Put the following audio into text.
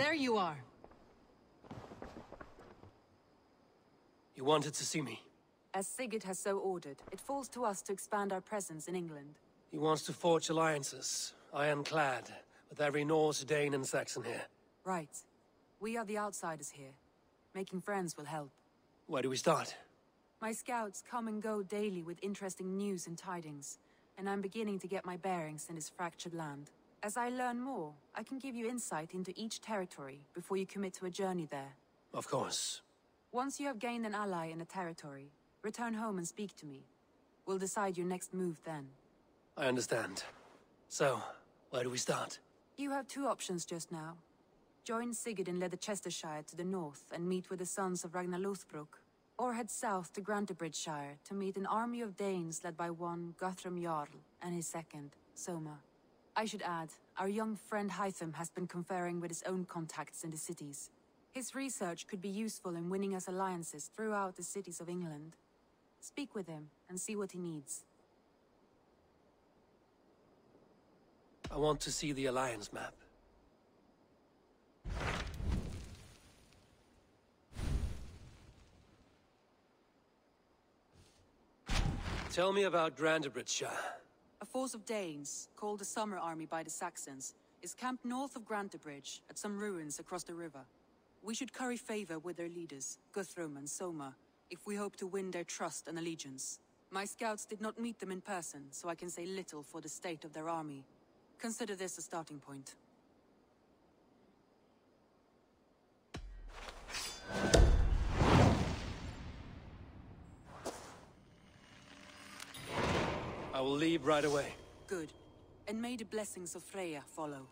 There you are. You wanted to see me? As Sigurd has so ordered, it falls to us to expand our presence in England. He wants to forge alliances, ironclad, with every Norse, Dane and Saxon here. Right. We are the outsiders here. Making friends will help. Where do we start? My scouts come and go daily with interesting news and tidings, and I'm beginning to get my bearings in this fractured land. As I learn more, I can give you insight into each territory before you commit to a journey there. Of course. Once you have gained an ally in a territory, return home and speak to me. We'll decide your next move then. I understand. So, where do we start? You have two options just now. Join Sigurd in Leicestershire to the north and meet with the sons of Ragnar Lothbrok, or head south to Grantebridgescire to meet an army of Danes led by one Guthrum Jarl and his second, Soma. I should add, our young friend Hytham has been conferring with his own contacts in the cities. His research could be useful in winning us alliances throughout the cities of England. Speak with him and see what he needs. I want to see the alliance map. Tell me about Grantebridgescire. A force of Danes, called the Summer Army by the Saxons, is camped north of Grantebridge at some ruins across the river. We should curry favor with their leaders, Guthrum and Soma, if we hope to win their trust and allegiance. My scouts did not meet them in person, so I can say little for the state of their army. Consider this a starting point. I will leave right away. Good. And may the blessings of Freya follow.